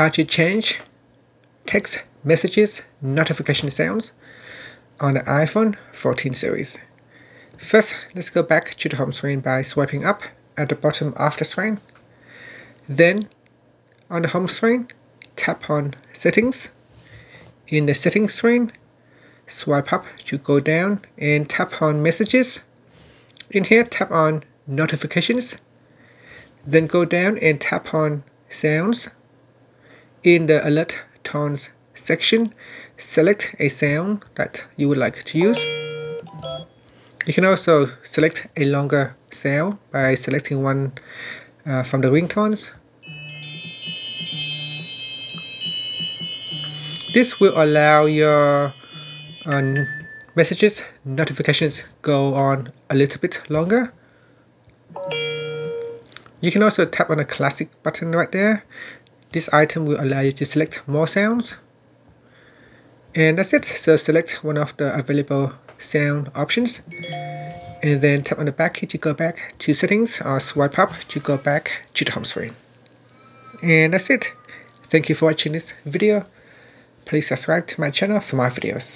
how to change text messages notification sounds on the iPhone 14 series. First, let's go back to the home screen by swiping up at the bottom of the screen. Then, on the home screen, tap on Settings. In the Settings screen, swipe up to go down and tap on Messages. In here, tap on Notifications. Then go down and tap on Sounds. In the Alert Tones section, select a sound that you would like to use. You can also select a longer sound by selecting one from the ringtones. This will allow your messages, notifications go on a little bit longer. You can also tap on the classic button right there. This item will allow you to select more sounds. And that's it. So select one of the available sound options. And then tap on the back key to go back to settings or swipe up to go back to the home screen. And that's it. Thank you for watching this video. Please subscribe to my channel for more videos.